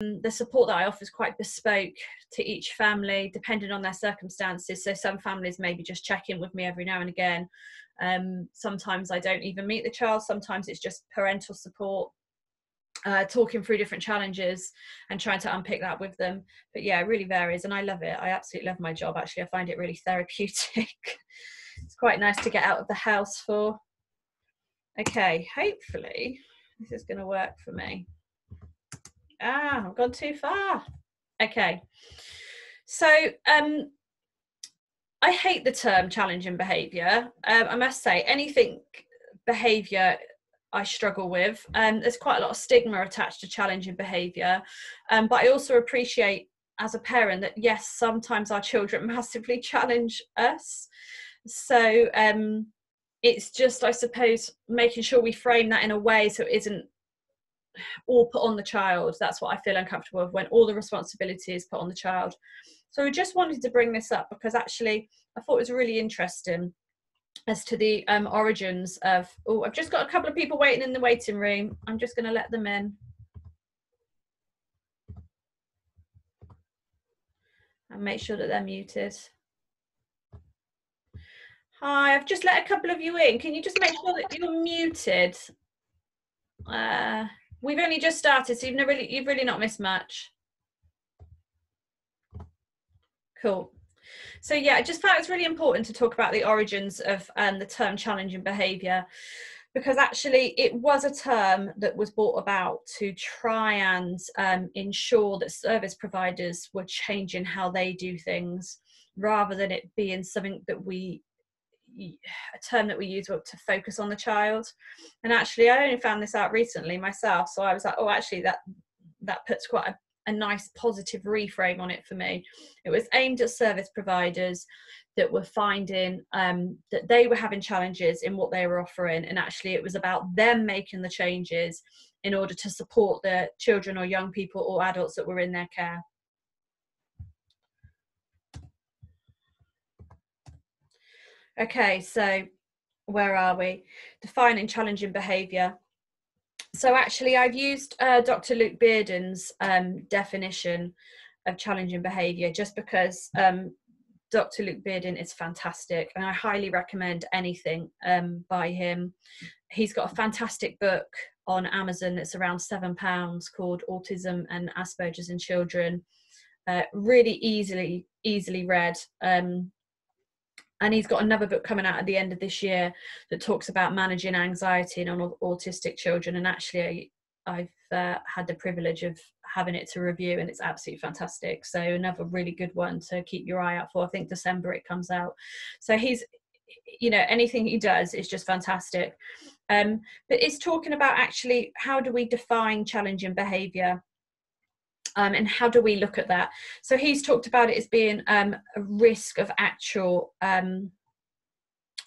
The support that I offer is quite bespoke to each family, depending on their circumstances. So some families maybe just check in with me every now and again. Sometimes I don't even meet the child. Sometimes it's just parental support, talking through different challenges and trying to unpick that with them. But yeah, it really varies, and I love it. I absolutely love my job. Actually, I find it really therapeutic. It's quite nice to get out of the house for. Okay, hopefully this is going to work for me. Ah, I've gone too far. Okay, so I hate the term challenging behaviour. I must say, anything behaviour I struggle with. There's quite a lot of stigma attached to challenging behaviour, but I also appreciate as a parent that yes, sometimes our children massively challenge us. So it's just, I suppose, making sure we frame that in a way so it isn't all put on the child. That's what I feel uncomfortable with, when all the responsibility is put on the child. So I just wanted to bring this up because actually I thought it was really interesting as to the origins of. Oh, I've just got a couple of people waiting in the waiting room. I'm just going to let them in. And make sure that they're muted. Hi, I've just let a couple of you in. Can you just make sure that you're muted? We've only just started, so you've really not missed much. Cool. So yeah, I just thought it's really important to talk about the origins of the term challenging behaviour, because actually it was a term that was brought about to try and ensure that service providers were changing how they do things, rather than it being something that we, a term that we use to focus on the child. And actually I only found this out recently myself, so I was like, oh, actually that puts quite a nice positive reframe on it for me. It was aimed at service providers that were finding that they were having challenges in what they were offering, and actually it was about them making the changes in order to support the children or young people or adults that were in their care. Okay, so where are we? Defining challenging behaviour. So actually I've used Dr. Luke Bearden's definition of challenging behaviour, just because Dr. Luke Bearden is fantastic, and I highly recommend anything by him. He's got a fantastic book on Amazon that's around £7 called Autism and Asperger's in Children. Really easily read. And he's got another book coming out at the end of this year that talks about managing anxiety in autistic children. And actually, I've had the privilege of having it to review, and it's absolutely fantastic. So another really good one to keep your eye out for. I think December it comes out. So he's, you know, anything he does is just fantastic. But it's talking about actually how do we define challenging behaviour? And how do we look at that? So he's talked about it as being a risk of actual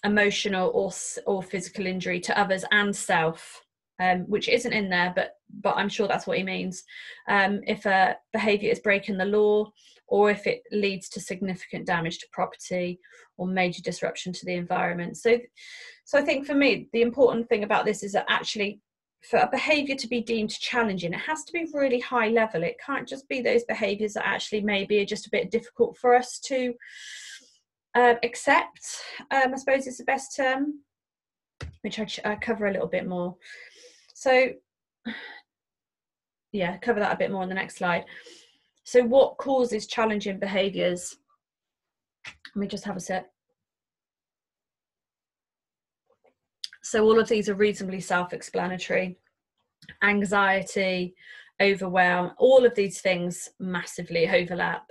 emotional or physical injury to others and self, which isn't in there, but I'm sure that's what he means. If a behaviour is breaking the law, or if it leads to significant damage to property or major disruption to the environment. So I think for me, the important thing about this is that actually, for a behaviour to be deemed challenging, it has to be really high level. It can't just be those behaviours that actually maybe are just a bit difficult for us to accept, I suppose is the best term, which I cover a little bit more. So yeah, cover that a bit more on the next slide. So what causes challenging behaviours? Let me just have a sip. So all of these are reasonably self-explanatory. Anxiety, overwhelm, all of these things massively overlap,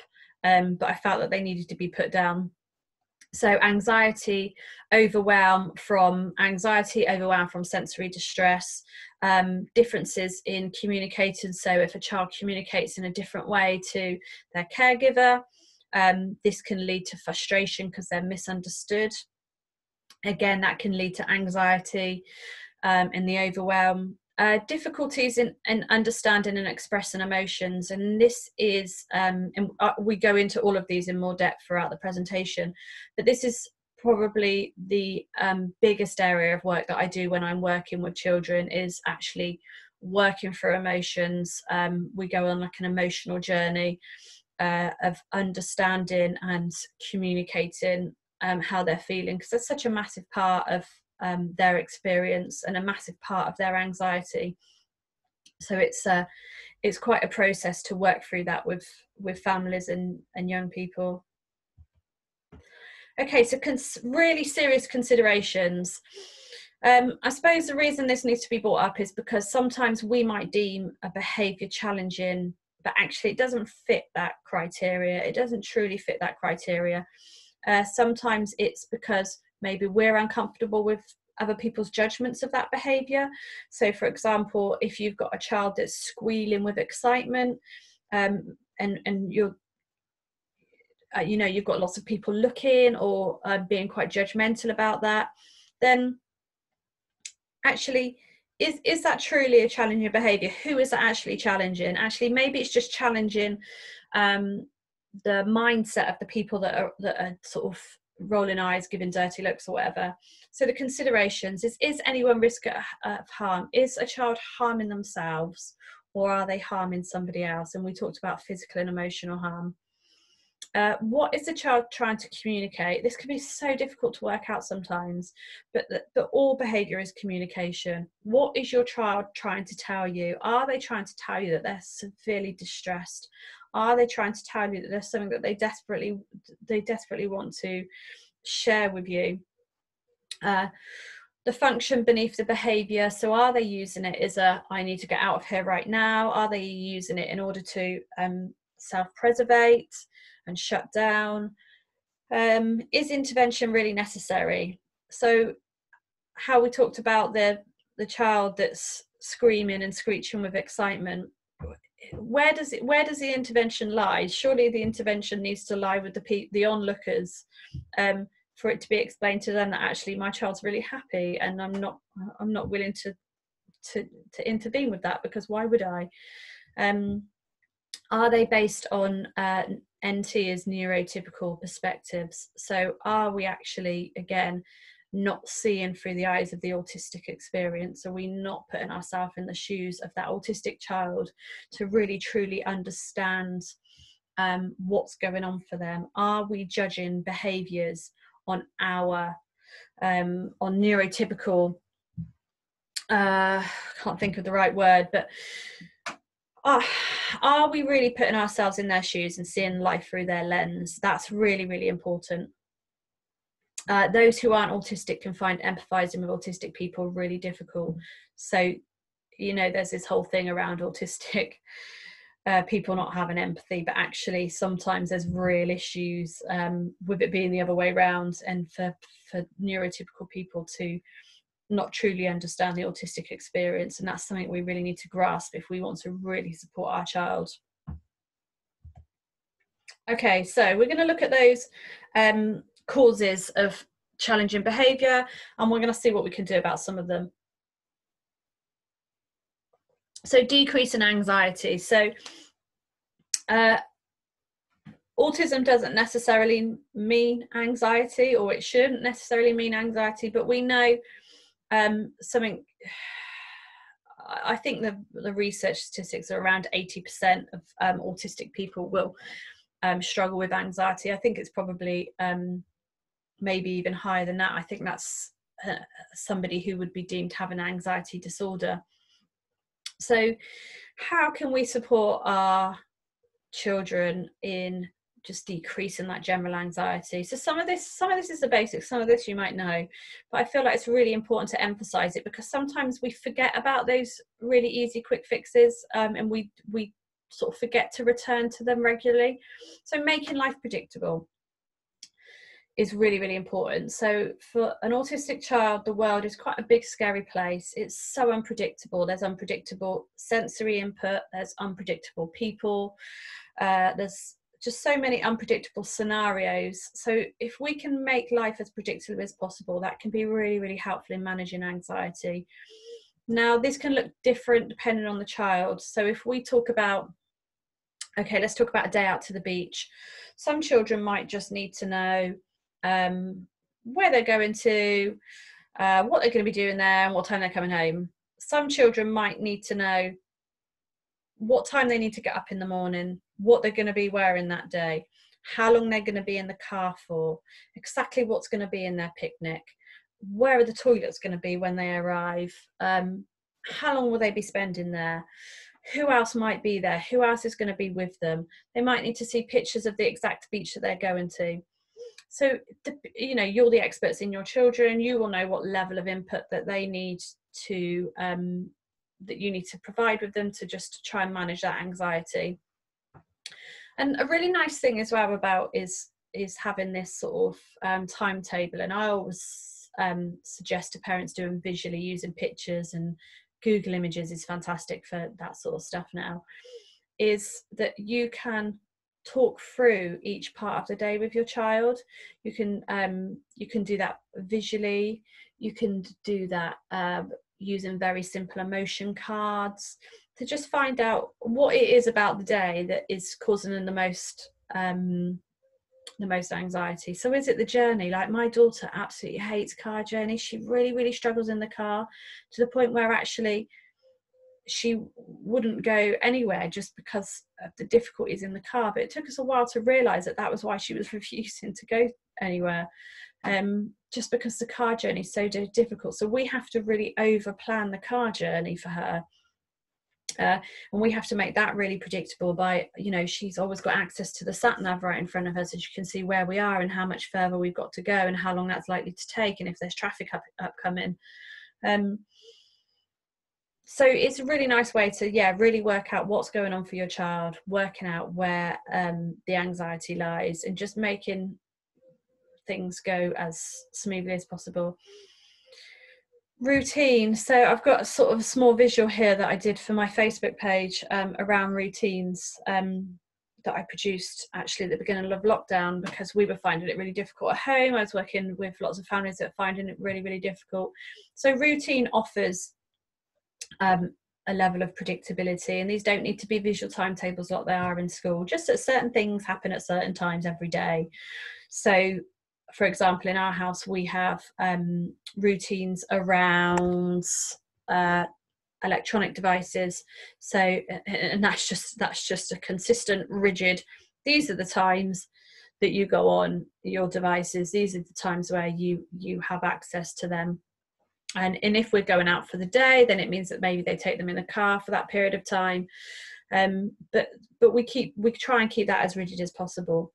but I felt that they needed to be put down. So anxiety, overwhelm from anxiety, overwhelm from sensory distress, differences in communicating. So if a child communicates in a different way to their caregiver, this can lead to frustration because they're misunderstood. Again, that can lead to anxiety and the overwhelm. Difficulties in understanding and expressing emotions. And this is, we go into all of these in more depth throughout the presentation, but this is probably the biggest area of work that I do when I'm working with children, is actually working through emotions. We go on like an emotional journey of understanding and communicating how they're feeling, because that's such a massive part of their experience and a massive part of their anxiety. So it's quite a process to work through that with families and young people. Okay, so really serious considerations. I suppose the reason this needs to be brought up is because sometimes we might deem a behaviour challenging, but actually it doesn't fit that criteria. It doesn't truly fit that criteria. Sometimes it's because maybe we're uncomfortable with other people's judgments of that behaviour. So for example, if you've got a child that's squealing with excitement, and you're you know, you've got lots of people looking or being quite judgmental about that, then actually is that truly a challenging behaviour? Who is that actually challenging? Actually, maybe it's just challenging the mindset of the people that are sort of rolling eyes, giving dirty looks or whatever. So the considerations is anyone risk of harm? Is a child harming themselves, or are they harming somebody else? And we talked about physical and emotional harm. What is the child trying to communicate? This can be so difficult to work out sometimes, but all behaviour is communication. What is your child trying to tell you? Are they trying to tell you that they're severely distressed? Are they trying to tell you that there's something that they desperately want to share with you? The function beneath the behaviour. So are they using it as a, I need to get out of here right now? Are they using it in order to self-preservate and shut down? Is intervention really necessary? So how we talked about the child that's screaming and screeching with excitement, where does the intervention lie? Surely the intervention needs to lie with the onlookers, for it to be explained to them that actually my child's really happy and I'm not willing to intervene with that, because why would I? Are they based on NT as neurotypical perspectives? So are we actually, again, not seeing through the eyes of the autistic experience? Are we not putting ourselves in the shoes of that autistic child to really truly understand what's going on for them? Are we judging behaviours on our on neurotypical, I can't think of the right word, but are we really putting ourselves in their shoes and seeing life through their lens? That's really, really important. Those who aren't autistic can find empathising with autistic people really difficult. So, you know, there's this whole thing around autistic people not having empathy, but actually sometimes there's real issues with it being the other way around, and for neurotypical people to not truly understand the autistic experience. And that's something we really need to grasp if we want to really support our child. Okay, so we're going to look at those causes of challenging behaviour, and we're going to see what we can do about some of them. So decrease in anxiety. So autism doesn't necessarily mean anxiety, or it shouldn't necessarily mean anxiety, but we know something, I think the research statistics are around 80% of autistic people will struggle with anxiety. I think it's probably maybe even higher than that. I think that's somebody who would be deemed to have an anxiety disorder. So how can we support our children in just decreasing that general anxiety? So some of this is the basics, some of this you might know, but I feel like it's really important to emphasize it, because sometimes we forget about those really easy quick fixes, and we sort of forget to return to them regularly. So making life predictable is really, really important. So for an autistic child, the world is quite a big, scary place. It's so unpredictable. There's unpredictable sensory input, there's unpredictable people, there's just so many unpredictable scenarios. So if we can make life as predictable as possible, that can be really, really helpful in managing anxiety. Now, this can look different depending on the child. So if we talk about, okay, let's talk about a day out to the beach. Some children might just need to know where they're going to, what they're going to be doing there, and what time they're coming home. some children might need to know what time they need to get up in the morning, what they're going to be wearing that day, how long they're going to be in the car for, exactly what's going to be in their picnic, where are the toilets going to be when they arrive, how long will they be spending there, who else might be there, who else is going to be with them. They might need to see pictures of the exact beach that they're going to. So, you know, you're the experts in your children. You will know what level of input that they need to, that you need to provide with them to just try and manage that anxiety. And a really nice thing as well about is having this sort of timetable. And I always suggest to parents doing visually, using pictures, and Google Images is fantastic for that sort of stuff now, is that you can talk through each part of the day with your child. You can do that visually, you can do that using very simple emotion cards to just find out what it is about the day that is causing them the most anxiety. So is it the journey? Like, my daughter absolutely hates car journeys. She really struggles in the car, to the point where actually she wouldn't go anywhere just because of the difficulties in the car. But it took us a while to realize that that was why she was refusing to go anywhere, just because the car journey is so difficult. So we have to really over plan the car journey for her, and we have to make that really predictable by, you know, she's always got access to the sat nav right in front of her, so she can see where we are and how much further we've got to go and how long that's likely to take and if there's traffic upcoming. So it's a really nice way to, yeah, really work out what's going on for your child, working out where the anxiety lies, and just making things go as smoothly as possible. Routine. So I've got sort of a small visual here that I did for my Facebook page around routines that I produced actually at the beginning of lockdown, because we were finding it really difficult at home. I was working with lots of families that were finding it really difficult. So routine offers a level of predictability, and these don't need to be visual timetables like they are in school, just that certain things happen at certain times every day. So for example, in our house we have routines around electronic devices. So, and that's just a consistent, rigid, these are the times that you go on your devices, these are the times where you have access to them. And if we're going out for the day, then it means that maybe they take them in the car for that period of time. But we try and keep that as rigid as possible.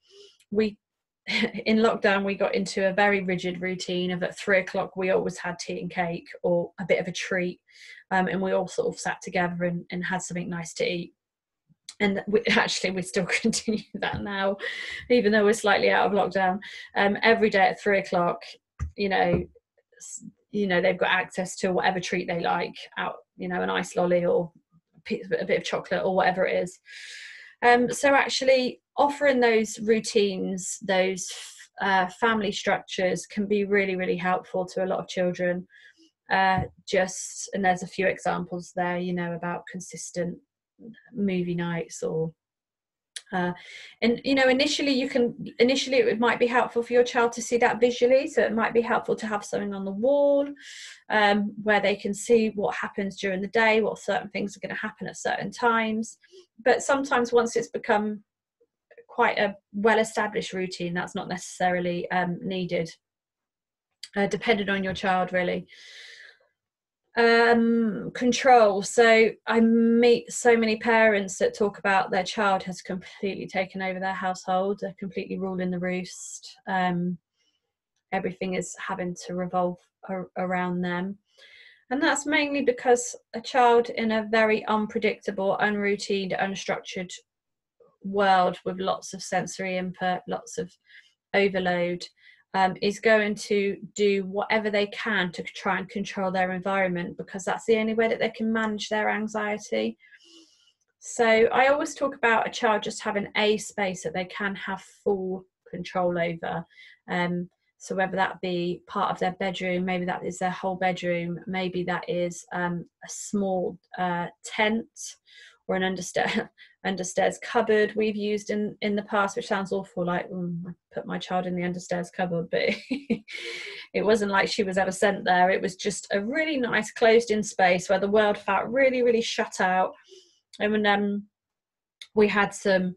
In lockdown, we got into a very rigid routine of, at 3 o'clock, we always had tea and cake or a bit of a treat. And we all sort of sat together and had something nice to eat. And we still continue that now, even though we're slightly out of lockdown. Every day at 3 o'clock, you know they've got access to whatever treat they like, out, you know, an ice lolly or a bit of chocolate or whatever it is. So actually offering those routines, those family structures, can be really helpful to a lot of children. And there's a few examples there, you know, about consistent movie nights or and you know, initially it might be helpful for your child to see that visually. So it might be helpful to have something on the wall where they can see what happens during the day, what certain things are going to happen at certain times. But sometimes once it's become quite a well-established routine, that's not necessarily needed, depending on your child really. Control. So I meet so many parents that talk about their child has completely taken over their household. They're completely ruling the roost. Everything is having to revolve around them. And that's mainly because a child in a very unpredictable, unroutined, unstructured world with lots of sensory input, lots of overload, is going to do whatever they can to try and control their environment, because that's the only way that they can manage their anxiety. So I always talk about a child just having a space that they can have full control over. So whether that be part of their bedroom, maybe that is their whole bedroom, maybe that is a small tent or an understairs cupboard we've used in the past, which sounds awful, like I put my child in the understairs cupboard, but it wasn't like she was ever sent there. It was just a really nice closed-in space where the world felt really, really shut out. And we had some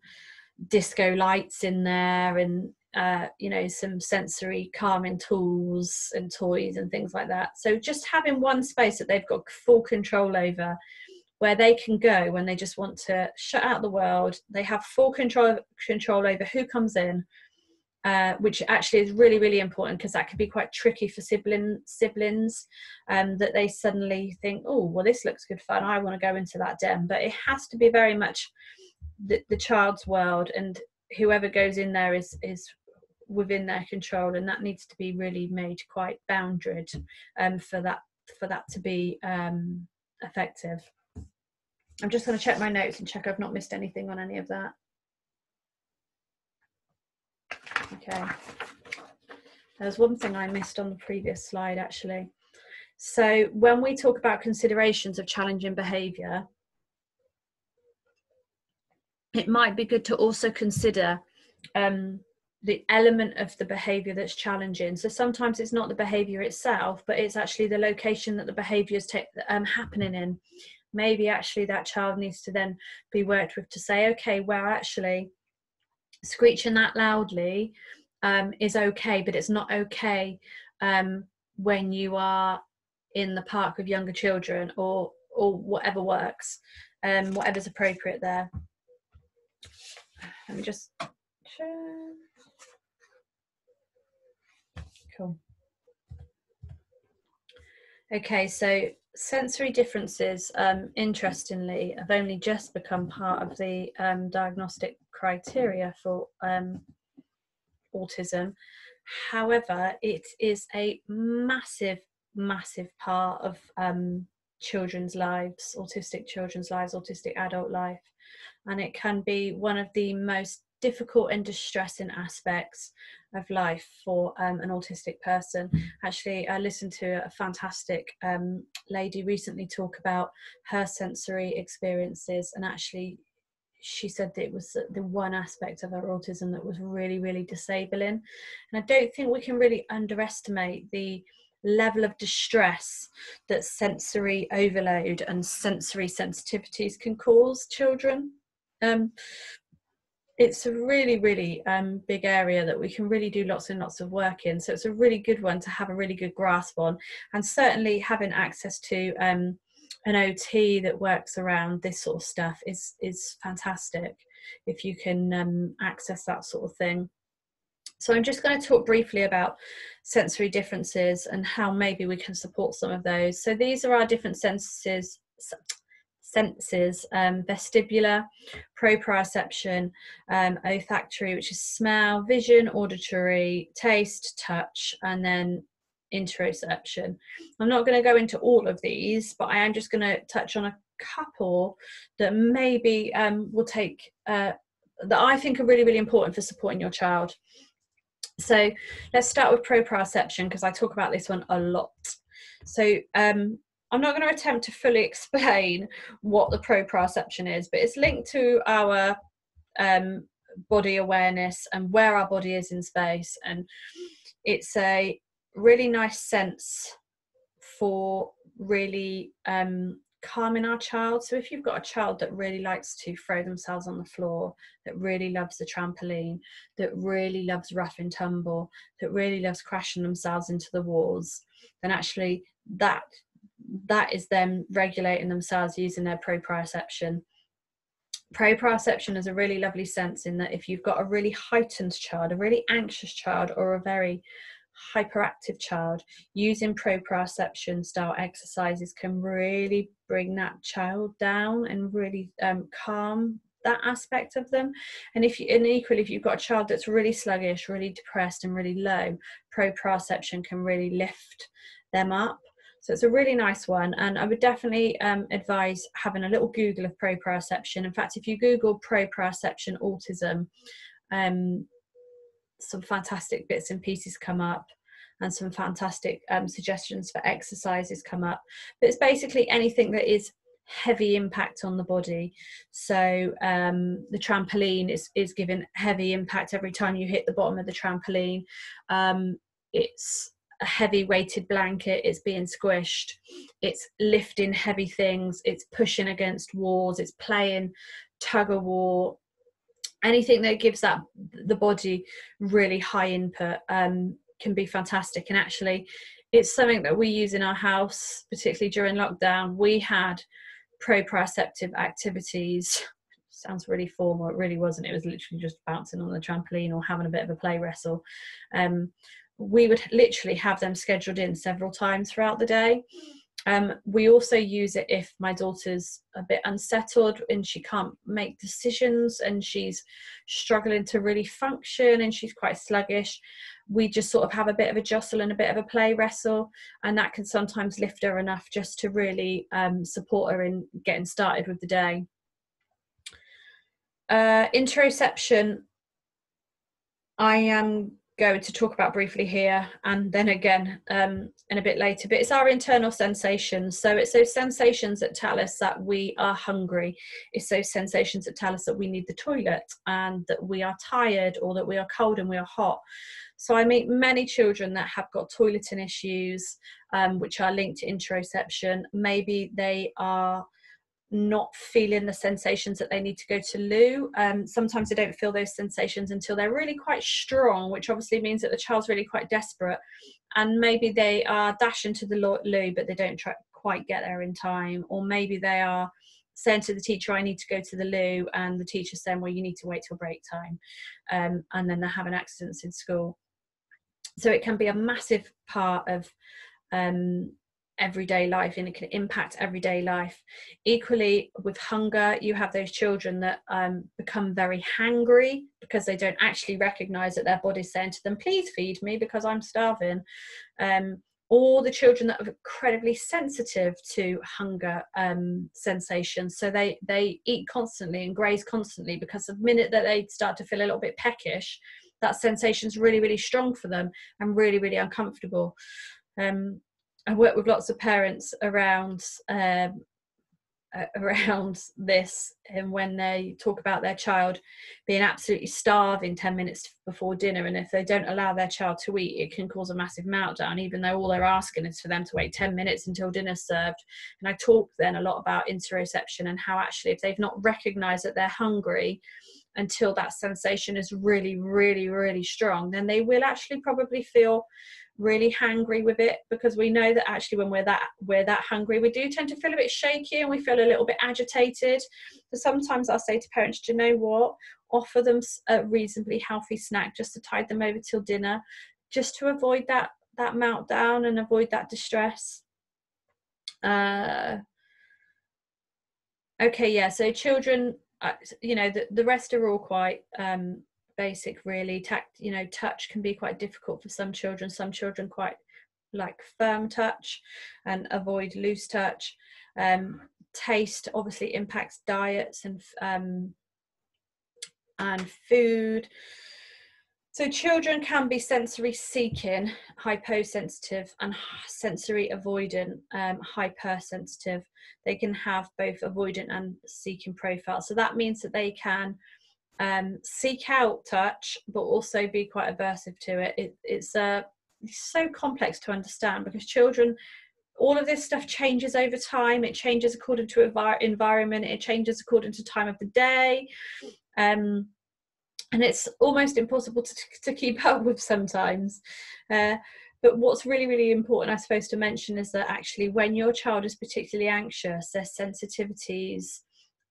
disco lights in there and, you know, some sensory calming tools and toys and things like that. So just having one space that they've got full control over, where they can go when they just want to shut out the world. They have full control over who comes in, which actually is really, really important, because that can be quite tricky for siblings, that they suddenly think, oh, well, this looks good fun, I want to go into that den. But it has to be very much the child's world, and whoever goes in there is within their control, and that needs to be really made quite boundaried for that to be effective. I'm just going to check my notes and check I've not missed anything on any of that. Okay, there's one thing I missed on the previous slide actually. So when we talk about considerations of challenging behaviour, it might be good to also consider the element of the behaviour that's challenging. So sometimes it's not the behaviour itself, but it's actually the location that the behaviour is happening in. Maybe actually that child needs to then be worked with to say, okay, well, actually screeching that loudly is okay, but it's not okay when you are in the park with younger children, or whatever works, whatever's appropriate there. Let me just check. Cool. Okay, so sensory differences, interestingly, have only just become part of the diagnostic criteria for autism. However, it is a massive, massive part of children's lives, autistic children's lives, autistic adult life, and it can be one of the most difficult and distressing aspects of life for an autistic person. Actually, I listened to a fantastic lady recently talk about her sensory experiences, and actually she said that it was the one aspect of her autism that was really, really disabling. And I don't think we can really underestimate the level of distress that sensory overload and sensory sensitivities can cause children. It's a really, really big area that we can really do lots and lots of work in. So it's a really good one to have a really good grasp on. And certainly having access to an OT that works around this sort of stuff is fantastic if you can access that sort of thing. So I'm just going to talk briefly about sensory differences and how maybe we can support some of those. So these are our different senses, vestibular, proprioception, olfactory, which is smell, vision, auditory, taste, touch, and then interoception. I'm not going to go into all of these, but I am just going to touch on a couple that maybe will take, that I think are really, really important for supporting your child. So let's start with proprioception, because I talk about this one a lot. So I'm not going to attempt to fully explain what the proprioception is, but it's linked to our body awareness and where our body is in space. And it's a really nice sense for really calming our child. So if you've got a child that really likes to throw themselves on the floor, that really loves the trampoline, that really loves rough and tumble, that really loves crashing themselves into the walls, then actually that is them regulating themselves using their proprioception. Proprioception is a really lovely sense in that if you've got a really heightened child, a really anxious child, or a very hyperactive child, using proprioception style exercises can really bring that child down and really calm that aspect of them. And equally, if you've got a child that's really sluggish, really depressed, and really low, proprioception can really lift them up. So it's a really nice one, and I would definitely advise having a little Google of proprioception. In fact, if you Google proprioception autism, some fantastic bits and pieces come up, and some fantastic suggestions for exercises come up. But it's basically anything that is heavy impact on the body. So the trampoline is given heavy impact every time you hit the bottom of the trampoline. It's a heavy weighted blanket, it's being squished, it's lifting heavy things, it's pushing against walls, it's playing tug of war, anything that gives that the body really high input can be fantastic. And actually it's something that we use in our house, particularly during lockdown. We had proprioceptive activities. Sounds really formal, it really wasn't. It was literally just bouncing on the trampoline or having a bit of a play wrestle. We would literally have them scheduled in several times throughout the day. We also use it if my daughter's a bit unsettled and she can't make decisions and she's struggling to really function and she's quite sluggish. We just sort of have a bit of a jostle and a bit of a play wrestle, and that can sometimes lift her enough just to really support her in getting started with the day. Interoception, I am going to talk about briefly here and then again in a bit later, but it's our internal sensations. So it's those sensations that tell us that we are hungry, it's those sensations that tell us that we need the toilet and that we are tired, or that we are cold and we are hot. So I meet many children that have got toileting issues which are linked to interoception. Maybe they are not feeling the sensations that they need to go to loo. Sometimes they don't feel those sensations until they're really quite strong, which obviously means that the child's really quite desperate, and maybe they are dashing to the loo but they don't quite get there in time. Or maybe they are saying to the teacher, I need to go to the loo, and the teacher's saying, well, you need to wait till break time, and then they're having accidents in school. So it can be a massive part of everyday life, and it can impact everyday life. Equally with hunger, you have those children that become very hangry because they don't actually recognize that their body's saying to them, please feed me because I'm starving. Or the children that are incredibly sensitive to hunger sensations, so they eat constantly and graze constantly, because the minute that they start to feel a little bit peckish, that sensation's really, really strong for them and really, really uncomfortable. I work with lots of parents around this, and when they talk about their child being absolutely starving 10 minutes before dinner, and if they don't allow their child to eat, it can cause a massive meltdown, even though all they're asking is for them to wait 10 minutes until dinner's served. And I talk then a lot about interoception and how actually if they've not recognized that they're hungry until that sensation is really, really, really strong, then they will actually probably feel really hangry with it, because we know that actually when we're that hungry, we do tend to feel a bit shaky and we feel a little bit agitated. So sometimes I'll say to parents, do you know what, offer them a reasonably healthy snack just to tide them over till dinner, just to avoid that meltdown and avoid that distress. Okay, yeah, so children, you know, the rest are all quite basic really. Touch can be quite difficult for some children quite like firm touch and avoid loose touch. Taste obviously impacts diets and food. So children can be sensory seeking, hyposensitive, and sensory avoidant, hypersensitive. They can have both avoidant and seeking profiles, so that means that they can seek out touch but also be quite aversive to it. It's so complex to understand, because children, all of this stuff changes over time, it changes according to environment, it changes according to time of the day, and it's almost impossible to keep up with sometimes. But what's really, really important, I suppose, to mention is that actually when your child is particularly anxious, their sensitivities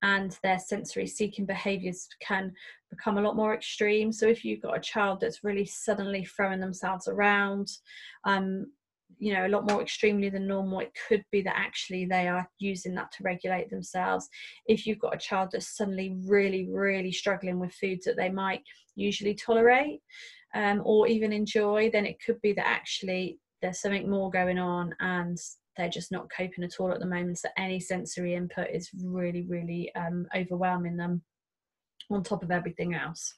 and their sensory seeking behaviours can become a lot more extreme. So if you've got a child that's really suddenly throwing themselves around, you know, a lot more extremely than normal, it could be that actually they are using that to regulate themselves. If you've got a child that's suddenly really, really struggling with foods that they might usually tolerate or even enjoy, then it could be that actually there's something more going on and they're just not coping at all at the moment. So any sensory input is really, really overwhelming them on top of everything else.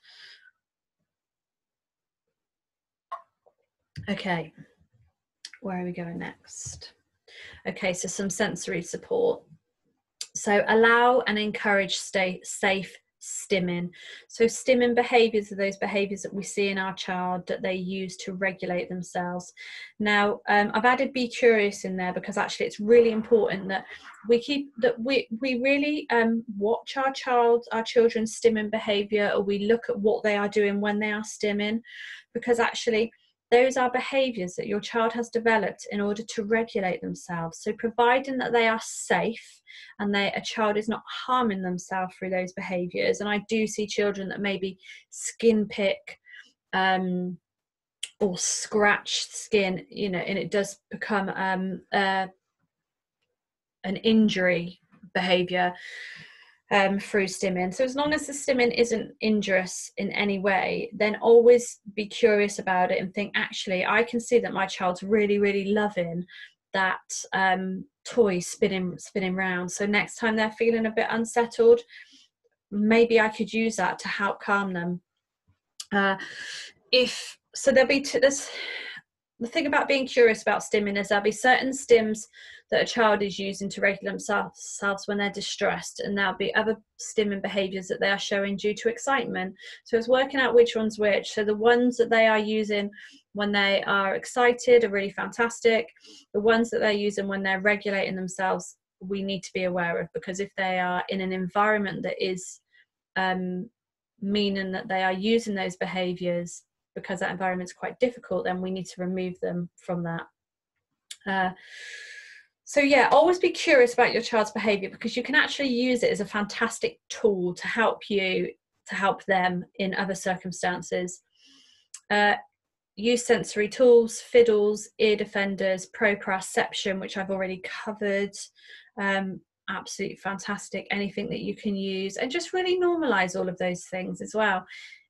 Okay, where are we going next? Okay, so some sensory support. So allow and encourage safe stimming. So stimming behaviours are those behaviours that we see in our child that they use to regulate themselves. Now, I've added be curious in there because actually it's really important that we really watch our children's stimming behaviour, or we look at what they are doing when they are stimming, because actually those are behaviours that your child has developed in order to regulate themselves. So providing that they are safe and a child is not harming themselves through those behaviours. And I do see children that maybe skin pick or scratch skin, you know, and it does become an injury behaviour through stimming. So as long as the stimming isn't injurious in any way, then always be curious about it and think, actually, I can see that my child's really, really loving that toy spinning round. So next time they're feeling a bit unsettled, maybe I could use that to help calm them. The thing about being curious about stimming is there'll be certain stims that a child is using to regulate themselves when they're distressed, and there'll be other stimming behaviours that they are showing due to excitement. So it's working out which one's which. So the ones that they are using when they are excited are really fantastic. The ones that they're using when they're regulating themselves, we need to be aware of, because if they are in an environment that is meaning that they are using those behaviours, because that environment's quite difficult, then we need to remove them from that. So yeah, always be curious about your child's behaviour, because you can actually use it as a fantastic tool to help you, to help them in other circumstances. Use sensory tools, fiddles, ear defenders, proprioception, which I've already covered. Absolutely fantastic, anything that you can use, and just really normalise all of those things as well.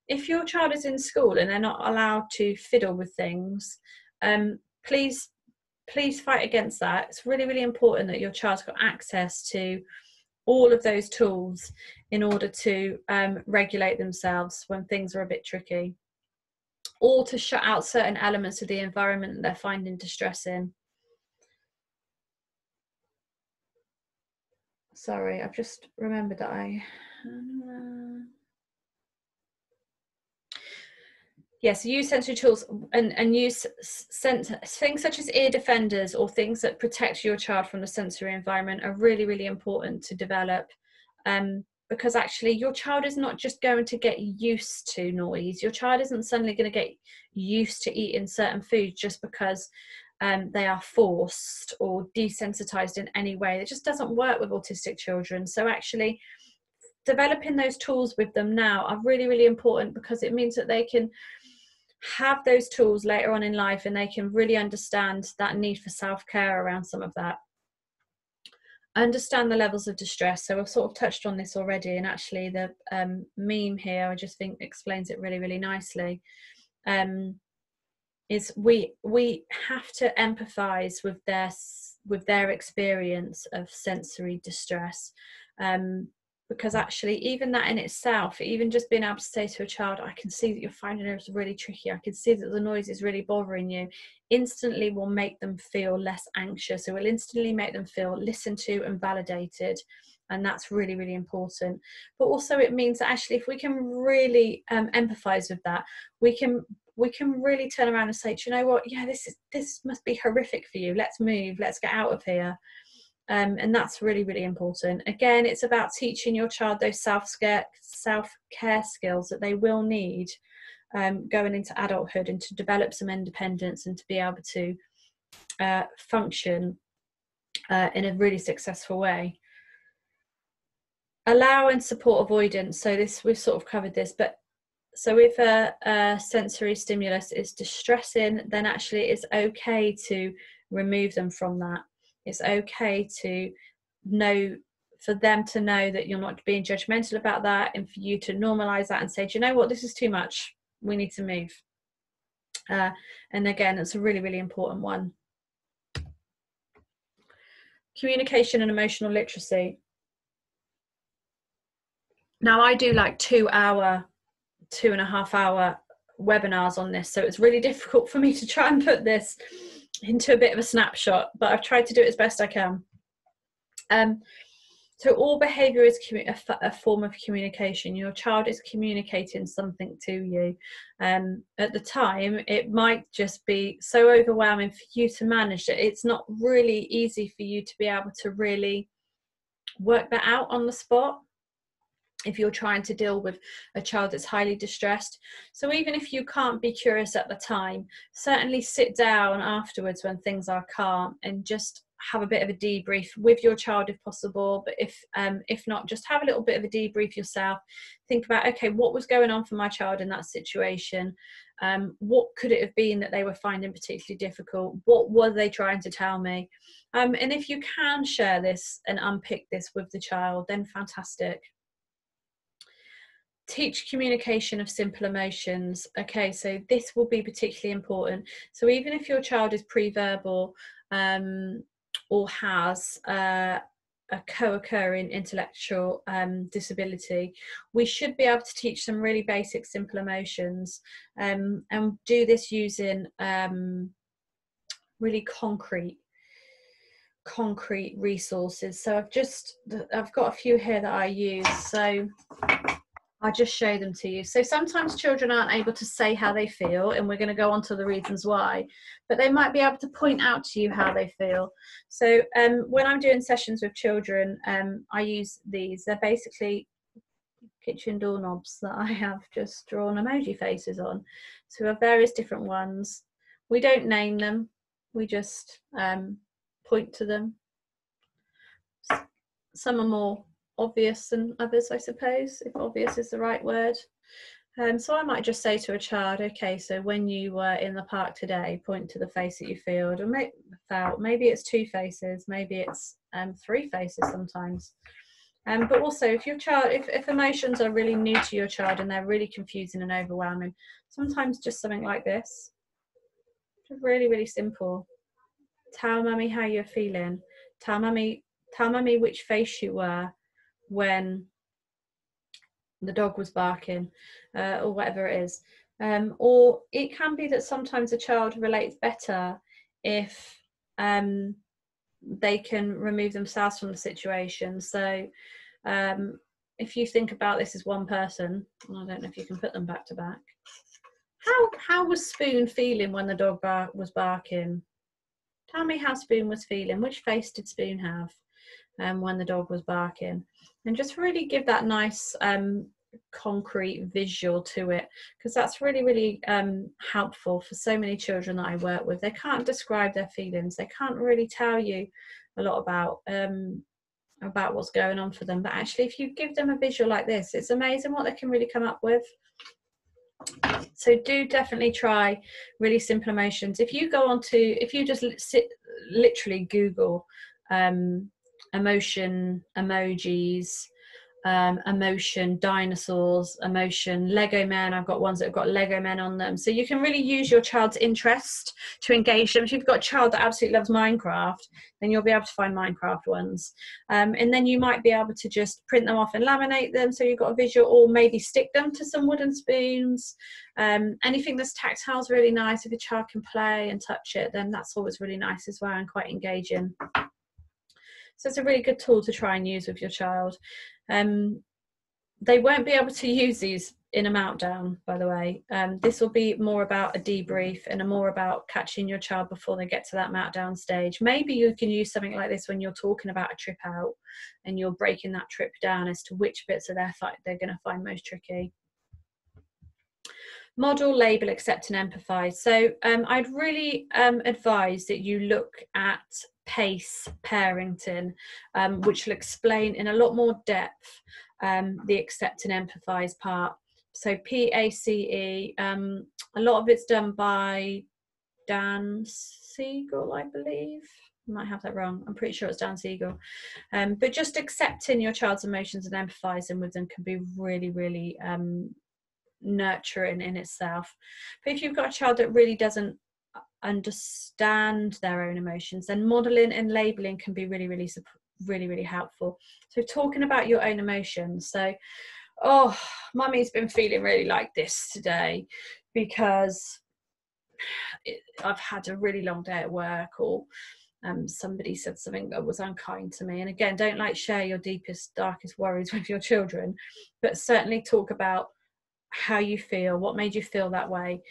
If your child is in school and they're not allowed to fiddle with things, please fight against that. It's really, really important that your child's got access to all of those tools in order to regulate themselves when things are a bit tricky, or to shut out certain elements of the environment that they're finding distressing. Sorry, I've just remembered that I... Yes, use sensory tools and use things such as ear defenders or things that protect your child from the sensory environment are really, really important to develop, because actually your child is not just going to get used to noise. Your child isn't suddenly going to get used to eating certain foods just because they are forced or desensitized in any way. It just doesn't work with autistic children. So actually developing those tools with them now are really, really important, because it means that they can have those tools later on in life and they can really understand that need for self-care around some of that. Understand the levels of distress. So I've sort of touched on this already, and actually the meme here I just think explains it really, really nicely. Is we have to empathize with their experience of sensory distress, because actually even that in itself, even just being able to say to a child, I can see that you're finding it really tricky, I can see that the noise is really bothering you, instantly will make them feel less anxious. It will instantly make them feel listened to and validated. And that's really, really important. But also it means that actually if we can really empathise with that, we can really turn around and say, do you know what? Yeah, this must be horrific for you. Let's move, let's get out of here. And that's really, really important. Again, it's about teaching your child those self-care skills that they will need going into adulthood, and to develop some independence and to be able to function in a really successful way. Allow and support avoidance. So this, we've sort of covered this, but so if a sensory stimulus is distressing, then actually it's okay to remove them from that. It's okay to know, for them to know that you're not being judgmental about that, and for you to normalise that and say, do you know what, this is too much, we need to move. And again, it's a really, really important one. Communication and emotional literacy. Now I do like 2 and a half hour webinars on this, so it's really difficult for me to try and put this into a bit of a snapshot, but I've tried to do it as best I can. So all behaviour is a form of communication. Your child is communicating something to you. At the time, it might just be so overwhelming for you to manage that it's not really easy for you to be able to really work that out on the spot if you're trying to deal with a child that's highly distressed. So even if you can't be curious at the time, certainly sit down afterwards when things are calm and just have a bit of a debrief with your child if possible. But if not, just have a little bit of a debrief yourself. Think about, okay, what was going on for my child in that situation? What could it have been that they were finding particularly difficult? What were they trying to tell me? And if you can share this and unpick this with the child, then fantastic. Teach communication of simple emotions. Okay, so this will be particularly important. So even if your child is pre-verbal, or has a co-occurring intellectual disability, we should be able to teach some really basic simple emotions, and do this using really concrete resources. So I've got a few here that I use, so I'll just show them to you. So sometimes children aren't able to say how they feel, and we're going to go on to the reasons why, but they might be able to point out to you how they feel. So when I'm doing sessions with children, I use these. They're basically kitchen doorknobs that I have just drawn emoji faces on. So we have various different ones. We don't name them. We just point to them. Some are more obvious than others, I suppose, if obvious is the right word. So I might just say to a child, okay, so when you were in the park today, point to the face that you felt. Maybe it's two faces, maybe it's three faces sometimes. But also, if your child, if emotions are really new to your child and they're really confusing and overwhelming, sometimes just something like this, really, really simple. Tell mummy how you're feeling. Tell mummy which face you were when the dog was barking, or whatever it is. Or it can be that sometimes a child relates better if they can remove themselves from the situation. So if you think about this as one person, I don't know if you can put them back to back. How was Spoon feeling when the dog was barking? Tell me how Spoon was feeling. Which face did Spoon have when the dog was barking? And just really give that nice concrete visual to it, because that's really, really helpful for so many children that I work with. They can't describe their feelings. They can't really tell you a lot about what's going on for them. But actually, if you give them a visual like this, it's amazing what they can really come up with. So do definitely try really simple emotions. If you go on to, if you just literally Google emotion emojis, emotion dinosaurs, emotion Lego men. I've got ones that have got Lego men on them. So you can really use your child's interest to engage them. If you've got a child that absolutely loves Minecraft, then you'll be able to find Minecraft ones. And then you might be able to just print them off and laminate them so you've got a visual, or maybe stick them to some wooden spoons. Anything that's tactile is really nice. If a child can play and touch it, then that's always really nice as well and quite engaging. So it's a really good tool to try and use with your child. They won't be able to use these in a meltdown, by the way. This will be more about a debrief and more about catching your child before they get to that meltdown stage. Maybe you can use something like this when you're talking about a trip out and you're breaking that trip down as to which bits of their fight they're going to find most tricky. Model, label, accept and empathise. So I'd really advise that you look at PACE parenting, which will explain in a lot more depth the accept and empathise part. So PACE, a lot of it's done by Dan Siegel, I believe. I might have that wrong. I'm pretty sure it's Dan Siegel. But just accepting your child's emotions and empathising with them can be really, really nurturing in itself. But if you've got a child that really doesn't understand their own emotions, then modeling and labeling can be really helpful. So talking about your own emotions. So, oh, mummy's been feeling really like this today because I've had a really long day at work, or Somebody said something that was unkind to me, and again, don't like share your deepest, darkest worries with your children, but certainly talk about how you feel, what made you feel that way,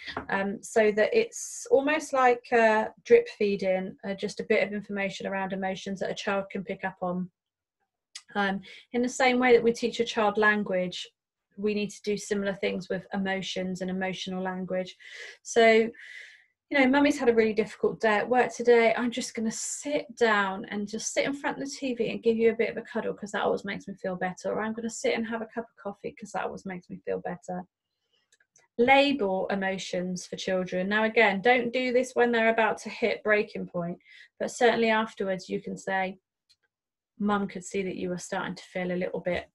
so that it's almost like drip feeding, just a bit of information around emotions that a child can pick up on. In the same way that we teach a child language, we need to do similar things with emotions and emotional language. So, you know, mummy's had a really difficult day at work today. I'm just going to sit down and just sit in front of the TV and give you a bit of a cuddle, because that always makes me feel better. Or I'm going to sit and have a cup of coffee because that always makes me feel better. Label emotions for children. Now, again, don't do this when they're about to hit breaking point, but certainly afterwards you can say, Mum could see that you were starting to feel a little bit,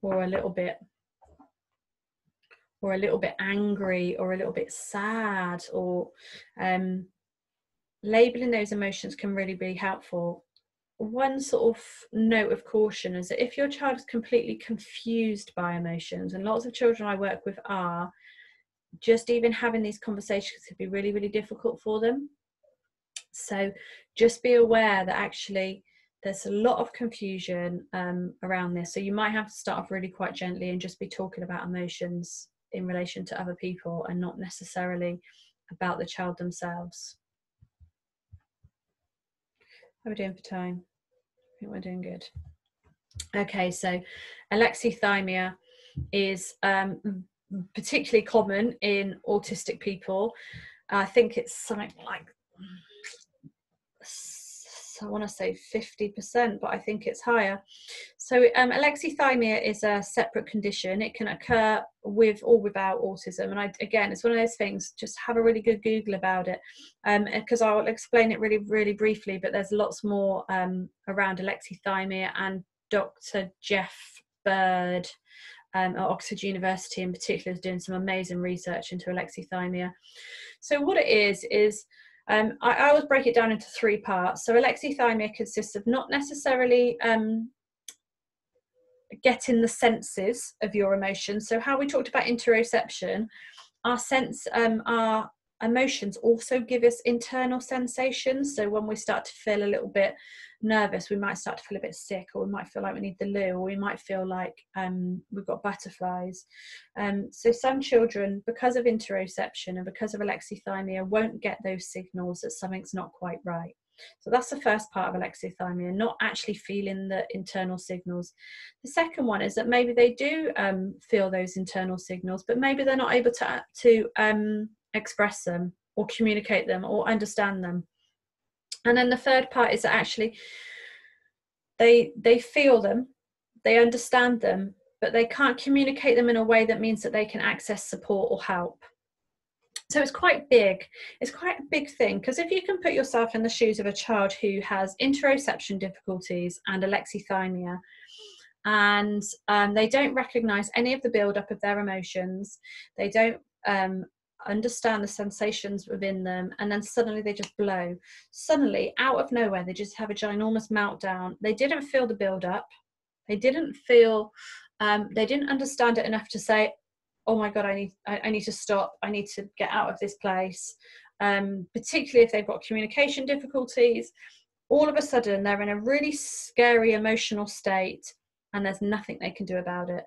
or a little bit, or a little bit angry, or a little bit sad, or labeling those emotions can really be helpful. One sort of note of caution is that if your child is completely confused by emotions, and lots of children I work with are, just even having these conversations could be really, really difficult for them. So just be aware that actually there's a lot of confusion around this. So you might have to start off really quite gently and just be talking about emotions in relation to other people and not necessarily about the child themselves. How are we doing for time? I think we're doing good. Okay, so alexithymia is particularly common in autistic people. I think it's something like, I want to say 50%, but I think it's higher. So alexithymia is a separate condition. It can occur with or without autism. And again, it's one of those things, just have a really good Google about it, because I'll explain it really, really briefly, but there's lots more around alexithymia. And Dr. Jeff Bird at Oxford University in particular is doing some amazing research into alexithymia. So what it is I always break it down into three parts. So alexithymia consists of not necessarily getting the senses of your emotions. So how we talked about interoception, our emotions also give us internal sensations. So when we start to feel a little bit nervous, we might start to feel a bit sick, or we might feel like we need the loo, or we might feel like we've got butterflies. So some children, because of interoception and because of alexithymia, won't get those signals that something's not quite right. So that's the first part of alexithymia, not actually feeling the internal signals. The second one is that maybe they do feel those internal signals, but maybe they're not able to express them or communicate them or understand them. And then the third part is that actually they feel them, they understand them, but they can't communicate them in a way that means that they can access support or help. So it's quite big. It's quite a big thing, because if you can put yourself in the shoes of a child who has interoception difficulties and alexithymia, and they don't recognize any of the build-up of their emotions, they don't understand the sensations within them, and then suddenly they just blow. Suddenly, out of nowhere, they just have a ginormous meltdown. They didn't feel the build-up. They didn't feel, they didn't understand it enough to say, oh my God, I need to stop. I need to get out of this place. Particularly if they've got communication difficulties, all of a sudden they're in a really scary emotional state and there's nothing they can do about it.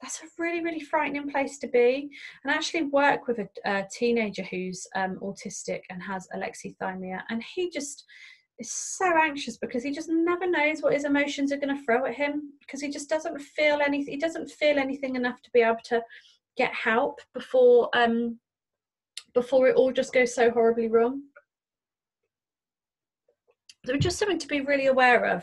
That's a really, really frightening place to be. And I actually work with a teenager who's autistic and has alexithymia, and he just is so anxious because he just never knows what his emotions are going to throw at him, because he just doesn't feel anything. He doesn't feel anything enough to be able to get help before it all just goes so horribly wrong. So just something to be really aware of,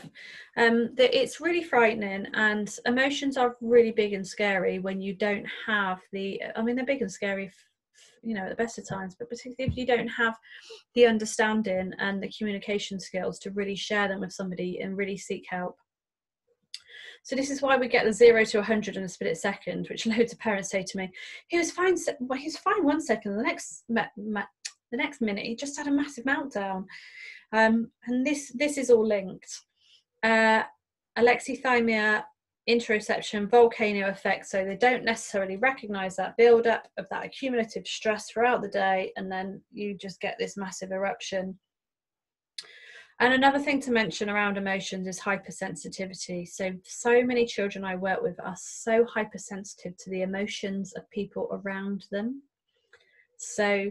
that it's really frightening, and emotions are really big and scary when you don't have the, I mean, they're big and scary, you know, at the best of times, but particularly if you don't have the understanding and the communication skills to really share them with somebody and really seek help. So this is why we get the 0 to 100 in a split second, which loads of parents say to me, he was fine, well, he's fine 1 second, the next minute he just had a massive meltdown. And this is all linked. Alexithymia, interoception, volcano effect. So they don't necessarily recognise that build-up of that accumulative stress throughout the day, and then you just get this massive eruption. And another thing to mention around emotions is hypersensitivity. So many children I work with are so hypersensitive to the emotions of people around them. So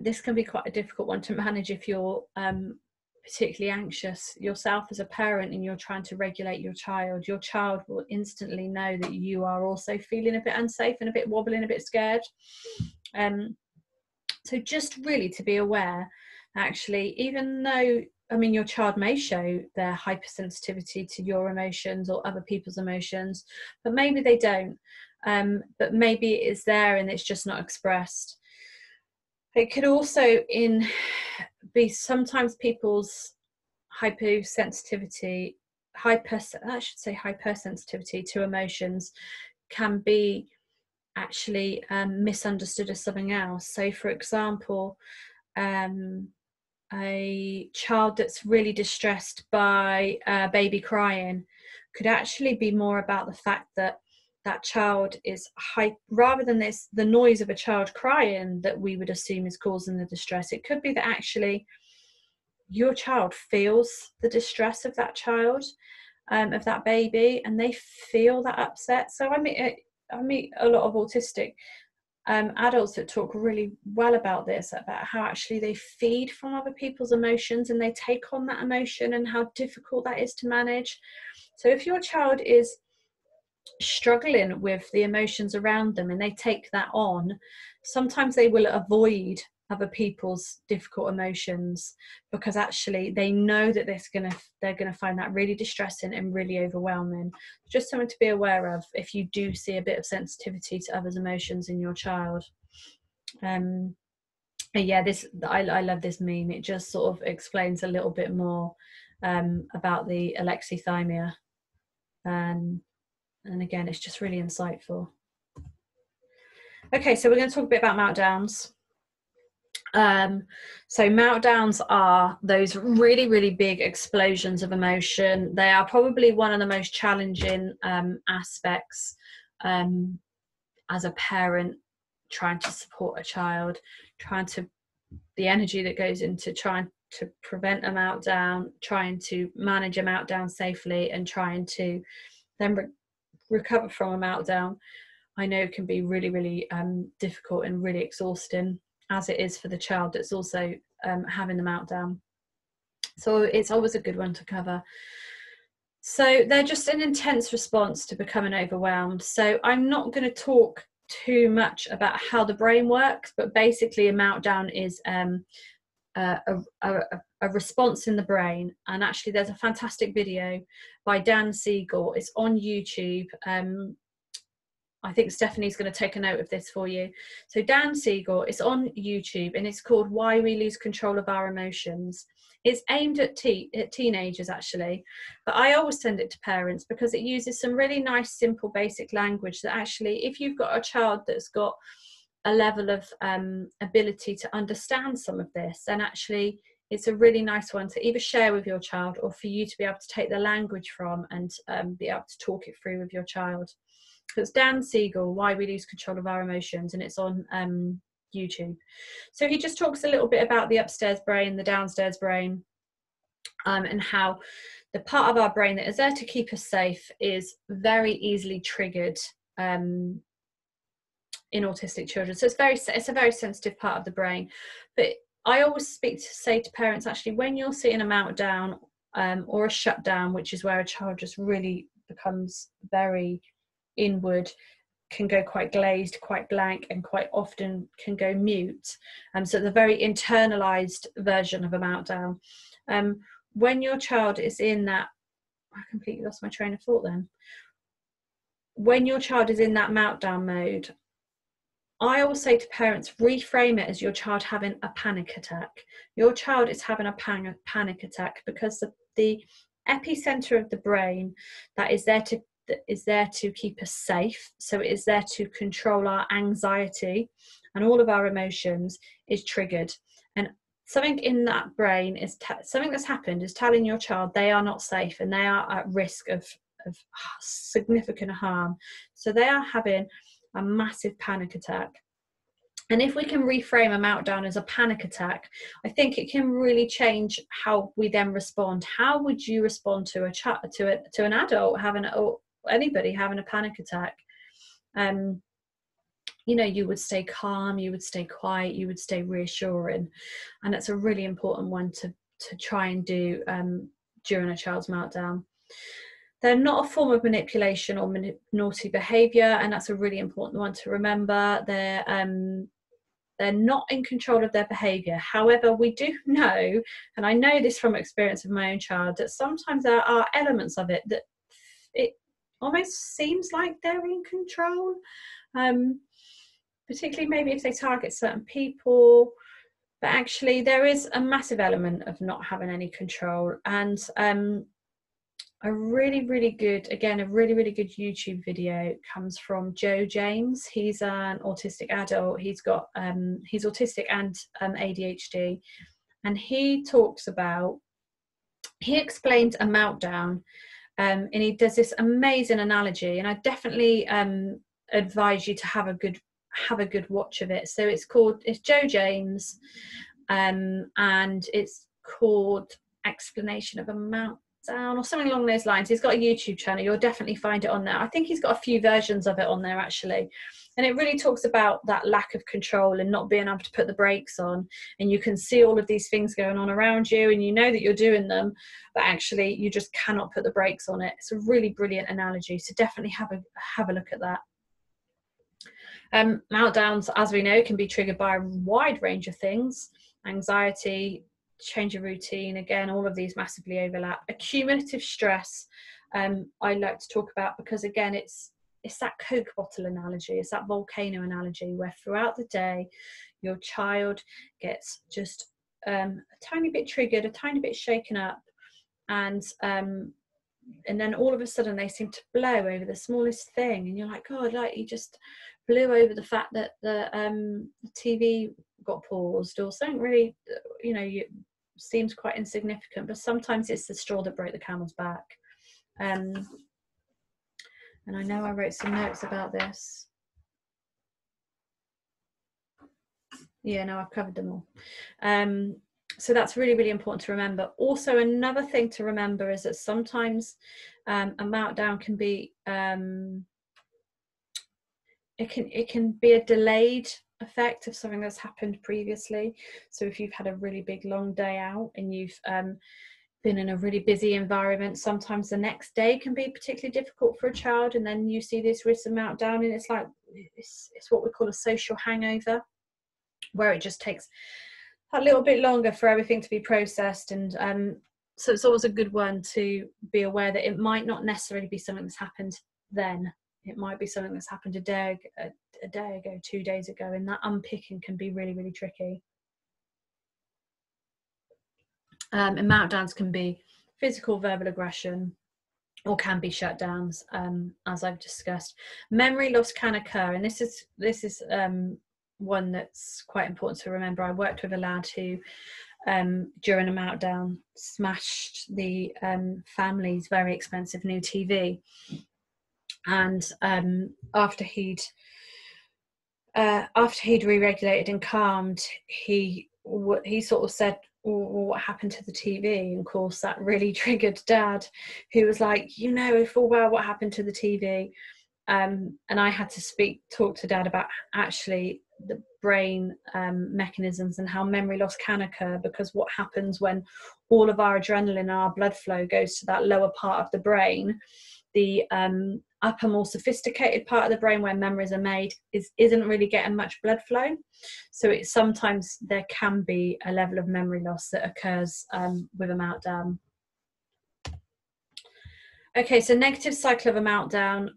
this can be quite a difficult one to manage if you're particularly anxious yourself as a parent and you're trying to regulate your child. Your child will instantly know that you are also feeling a bit unsafe and a bit wobbling, a bit scared. So just really to be aware, actually, even though, I mean, your child may show their hypersensitivity to your emotions or other people's emotions, but maybe they don't. But maybe it's there and it's just not expressed. It could also be sometimes people's hypersensitivity to emotions can be actually misunderstood as something else. So, for example, a child that's really distressed by a baby crying could actually be more about the fact that child is rather than this the noise of a child crying that we would assume is causing the distress. It could be that actually your child feels the distress of that child, of that baby, and they feel that upset. So I meet a lot of autistic adults that talk really well about this, about how actually they feed from other people's emotions and they take on that emotion and how difficult that is to manage. So if your child is struggling with the emotions around them and they take that on, sometimes they will avoid other people's difficult emotions because actually they know that they're going to find that really distressing and really overwhelming. Just something to be aware of if you do see a bit of sensitivity to others' emotions in your child. Yeah, I love this meme. It just sort of explains a little bit more about the alexithymia. And again, it's just really insightful. Okay, so we're going to talk a bit about meltdowns. So meltdowns are those really, really big explosions of emotion. They are probably one of the most challenging aspects as a parent trying to support a child, the energy that goes into trying to prevent a meltdown, trying to manage a meltdown safely, and trying to then recover from a meltdown. I know it can be really, really difficult and really exhausting, as it is for the child that's also having the meltdown. So it's always a good one to cover. So they're just an intense response to becoming overwhelmed. So I'm not going to talk too much about how the brain works, but basically a meltdown is a response in the brain. And actually there's a fantastic video by Dan Siegel. It's on YouTube. I think Stephanie's going to take a note of this for you. So Dan Siegel is on YouTube and it's called Why We Lose Control of Our Emotions. It's aimed at teenagers actually, but I always send it to parents because it uses some really nice, simple, basic language that actually, if you've got a child that's got a level of ability to understand some of this, then actually it's a really nice one to either share with your child or for you to be able to take the language from and be able to talk it through with your child. So it's Dan Siegel, Why We Lose Control of Our Emotions, and it's on YouTube. So he just talks a little bit about the upstairs brain, the downstairs brain, and how the part of our brain that is there to keep us safe is very easily triggered in autistic children. So it's a very sensitive part of the brain. But I always say to parents, actually, when you're seeing a meltdown or a shutdown, which is where a child just really becomes very inward, can go quite glazed, quite blank, and quite often can go mute, and so the very internalized version of a meltdown, when your child is in that, I completely lost my train of thought then, when your child is in that meltdown mode, I always say to parents, reframe it as your child having a panic attack. Your child is having a panic attack because the epicenter of the brain that is there to keep us safe, so it is there to control our anxiety and all of our emotions, is triggered, and something in that brain is something that's happened is telling your child they are not safe and they are at risk of significant harm, so they are having a massive panic attack. And if we can reframe a meltdown as a panic attack, I think it can really change how we then respond. How would you respond to an adult having or anybody having a panic attack? You know, you would stay calm, you would stay quiet, you would stay reassuring, and that's a really important one to try and do during a child's meltdown. They're not a form of manipulation or naughty behaviour, and that's a really important one to remember. They're not in control of their behaviour. However, we do know, and I know this from experience of my own child, that sometimes there are elements of it that it almost seems like they're in control, particularly maybe if they target certain people. But actually, there is a massive element of not having any control. And a really, really good YouTube video comes from Joe James. He's an autistic adult. He's got, he's autistic and ADHD. And he talks about, he explains a meltdown, and he does this amazing analogy. And I definitely advise you to have a good watch of it. So it's Joe James, and it's called Explanation of a Meltdown or something along those lines. He's got a YouTube channel. You'll definitely find it on there. I think he's got a few versions of it on there actually, and it really talks about that lack of control and not being able to put the brakes on, and you can see all of these things going on around you and you know that you're doing them, but actually you just cannot put the brakes on it. It's a really brilliant analogy, so definitely have a look at that. Meltdowns, as we know, can be triggered by a wide range of things: anxiety, change of routine, again all of these massively overlap, accumulative stress, I like to talk about, because again it's that Coke bottle analogy, it's that volcano analogy, where throughout the day your child gets just a tiny bit triggered, a tiny bit shaken up, and then all of a sudden they seem to blow over the smallest thing, and you're like, God, like you just blew over the fact that the TV got paused or something really, you know, seems quite insignificant, but sometimes it's the straw that broke the camel's back. And I know I wrote some notes about this. Yeah, no, I've covered them all. So that's really, really important to remember. Also, another thing to remember is that sometimes a meltdown can be, it can be a delayed effect of something that's happened previously. So if you've had a really big long day out and you've been in a really busy environment, sometimes the next day can be particularly difficult for a child, and then you see this risk of meltdown, and it's like, it's what we call a social hangover, where it just takes a little bit longer for everything to be processed. And so it's always a good one to be aware that it might not necessarily be something that's happened then. It might be something that's happened a day ago, 2 days ago, and that unpicking can be really, really tricky. And meltdowns can be physical, verbal aggression, or can be shutdowns, as I've discussed. Memory loss can occur, and this is one that's quite important to remember. I worked with a lad who, during a meltdown, smashed the family's very expensive new TV. And after he'd re-regulated and calmed, he sort of said, well, what happened to the TV? And of course that really triggered Dad, who was like, you know full well what happened to the TV. And I had to talk to Dad about actually the brain mechanisms and how memory loss can occur, because what happens when all of our adrenaline and our blood flow goes to that lower part of the brain, the upper, more sophisticated part of the brain where memories are made isn't really getting much blood flow. So it sometimes there can be a level of memory loss that occurs with a meltdown. Okay, so negative cycle of a meltdown.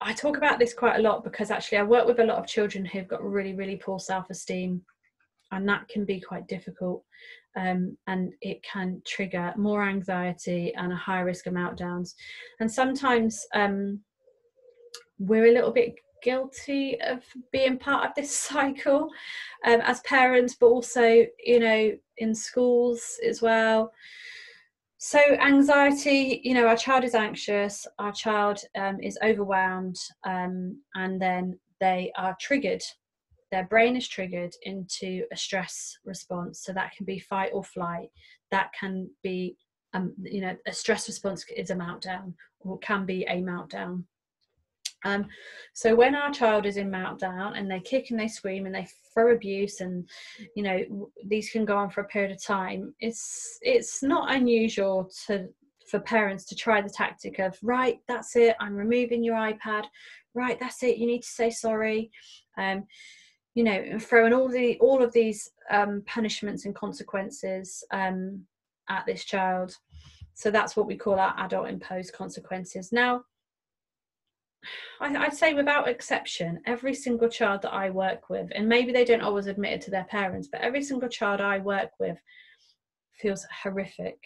I talk about this quite a lot because actually I work with a lot of children who've got really, really poor self-esteem, and that can be quite difficult. And it can trigger more anxiety and a higher risk of meltdowns. And sometimes we're a little bit guilty of being part of this cycle as parents, but also, you know, in schools as well. So anxiety, you know, our child is anxious, our child is overwhelmed, and then they are triggered, their brain is triggered into a stress response. So that can be fight or flight, that can be you know, a stress response is a meltdown, or can be a meltdown. So when our child is in meltdown and they kick and they scream and they throw abuse, and you know, these can go on for a period of time, it's not unusual for parents to try the tactic of, right, that's it, I'm removing your iPad, right, that's it, you need to say sorry, you know, and throwing all of these punishments and consequences at this child. So that's what we call our adult imposed consequences. Now, I'd say without exception, every single child that I work with, and maybe they don't always admit it to their parents, but every single child I work with feels horrific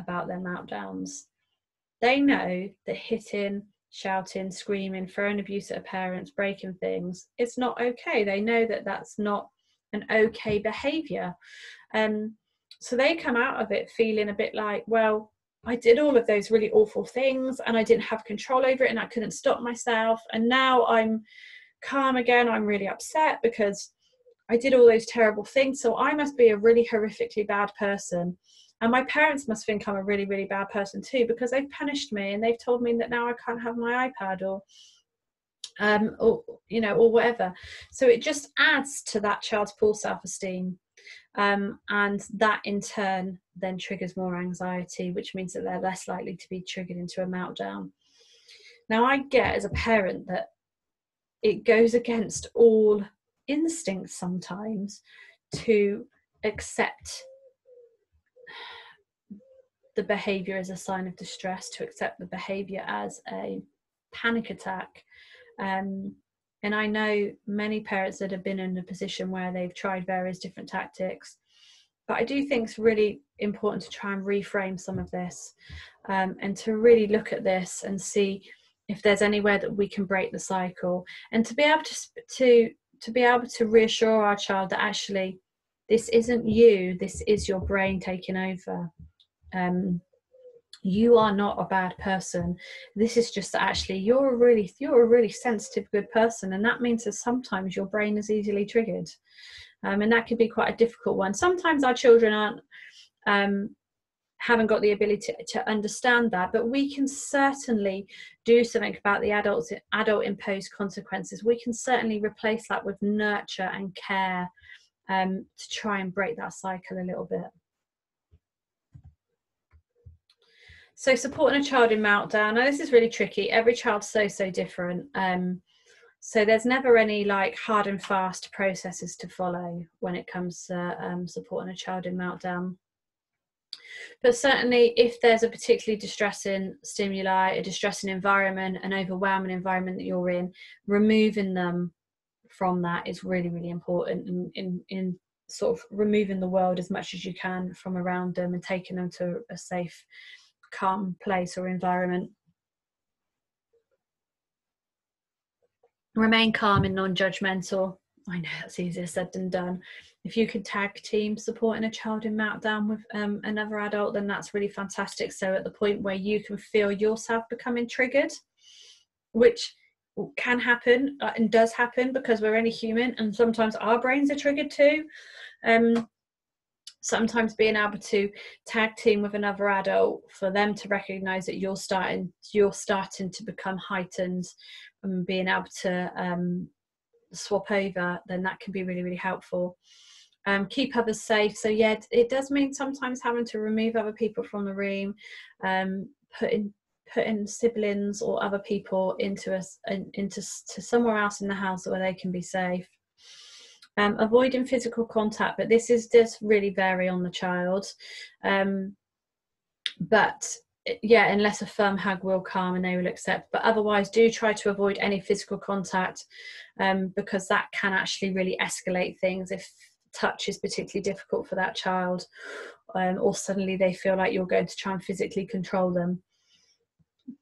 about their meltdowns. They know that hitting, shouting, screaming, throwing abuse at parents, breaking things, it's not okay. They know that that's not an okay behavior. So they come out of it feeling a bit like, well, I did all of those really awful things and I didn't have control over it and I couldn't stop myself, and now I'm calm again, I'm really upset because I did all those terrible things, so I must be a really horrifically bad person, and my parents must think I'm a really, really bad person too, because they've punished me and they've told me that now I can't have my iPad or you know, or whatever. So it just adds to that child's poor self-esteem. And that in turn then triggers more anxiety, which means that they're less likely to be triggered into a meltdown. Now, I get as a parent that it goes against all instincts sometimes to accept the behavior as a sign of distress, to accept the behavior as a panic attack. And I know many parents that have been in a position where they've tried various different tactics, but I do think it's really important to try and reframe some of this, and to really look at this and see if there's anywhere that we can break the cycle, and to be able to be able to reassure our child that actually this isn't you, this is your brain taking over. You are not a bad person. This is just actually you're a really sensitive, good person, and that means that sometimes your brain is easily triggered, and that can be quite a difficult one. Sometimes our children haven't got the ability to understand that, but we can certainly do something about the adult imposed consequences. We can certainly replace that with nurture and care, to try and break that cycle a little bit. So supporting a child in meltdown. Now, this is really tricky. Every child's so different. So there's never any like hard and fast processes to follow when it comes to supporting a child in meltdown. But certainly if there's a particularly distressing stimuli, a distressing environment, an overwhelming environment that you're in, removing them from that is really, really important, in sort of removing the world as much as you can from around them and taking them to a safe, calm place or environment. Remain calm and non-judgmental. I know that's easier said than done. If you could tag team supporting a child in meltdown with another adult, then that's really fantastic. So at the point where you can feel yourself becoming triggered, which can happen and does happen because we're only human, and sometimes our brains are triggered too. Sometimes being able to tag team with another adult for them to recognize that you're starting to become heightened, and being able to swap over, then that can be really, really helpful. Keep others safe. So yeah, it does mean sometimes having to remove other people from the room, putting siblings or other people into somewhere else in the house where they can be safe. Avoiding physical contact, but this is just really vary on the child. But yeah, unless a firm hug will calm and they will accept, but otherwise do try to avoid any physical contact, because that can actually really escalate things if touch is particularly difficult for that child, or suddenly they feel like you're going to try and physically control them.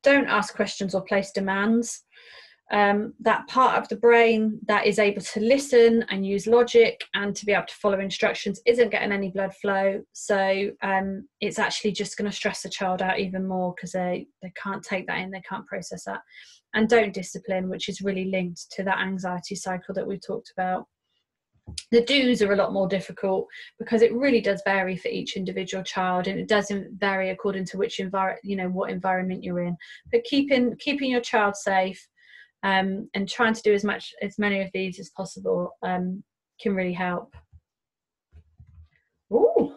Don't ask questions or place demands. That part of the brain that is able to listen and use logic and to be able to follow instructions isn't getting any blood flow, so it's actually just going to stress the child out even more because they can't take that in, they can't process that. and don't discipline, which is really linked to that anxiety cycle that we've talked about. The do's are a lot more difficult because it really does vary for each individual child, and it doesn't vary according to which environment, you know, what environment you're in. But keeping your child safe and trying to do as many of these as possible can really help. Oh,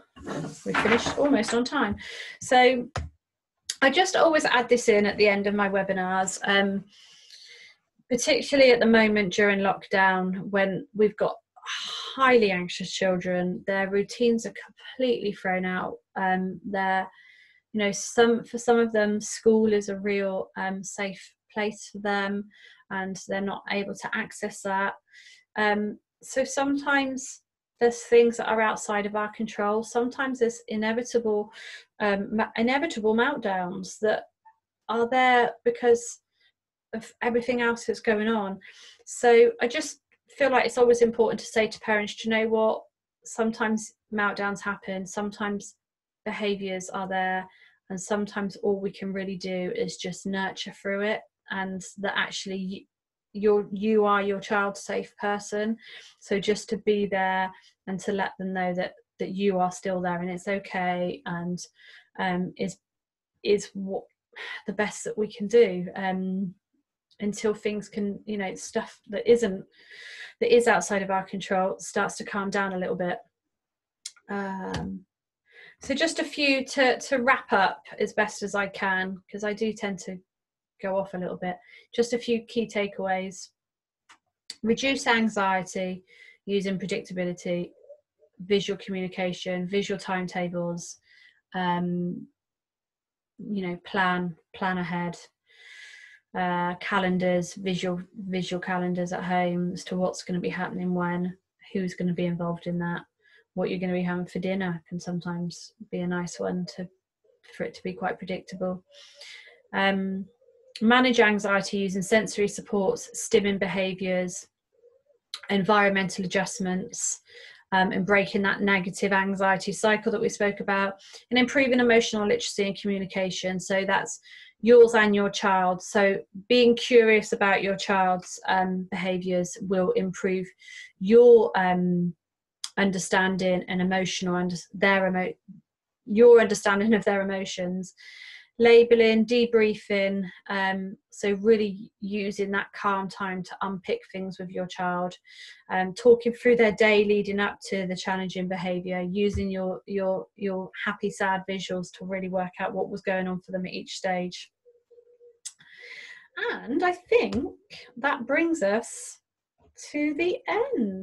we finished almost on time. So I just always add this in at the end of my webinars, particularly at the moment during lockdown when we've got highly anxious children. Their routines are completely thrown out. You know, for some of them, school is a real safe place for them, and they're not able to access that. So sometimes there's things that are outside of our control. Sometimes there's inevitable meltdowns that are there because of everything else that's going on. So I just feel like it's always important to say to parents, do you know what, sometimes meltdowns happen, sometimes behaviours are there, and sometimes all we can really do is just nurture through it, and that actually you are your child's safe person. So just to be there and to let them know that you are still there and it's okay, and is what the best that we can do until things can, you know, stuff that is outside of our control starts to calm down a little bit. So just a few to wrap up as best as I can, because I do tend to go off a little bit. Just a few key takeaways: reduce anxiety using predictability, visual communication, visual timetables, you know, plan ahead, calendars, visual calendars at home as to what's going to be happening when, who's going to be involved in that, what you're going to be having for dinner can sometimes be a nice one for it to be quite predictable. Manage anxiety using sensory supports, stimming behaviours, environmental adjustments, and breaking that negative anxiety cycle that we spoke about, and improving emotional literacy and communication. So that's yours and your child. So being curious about your child's behaviours will improve your understanding and your understanding of their emotions. Labelling, debriefing, so really using that calm time to unpick things with your child, talking through their day leading up to the challenging behaviour, using your happy, sad visuals to really work out what was going on for them at each stage. And I think that brings us to the end.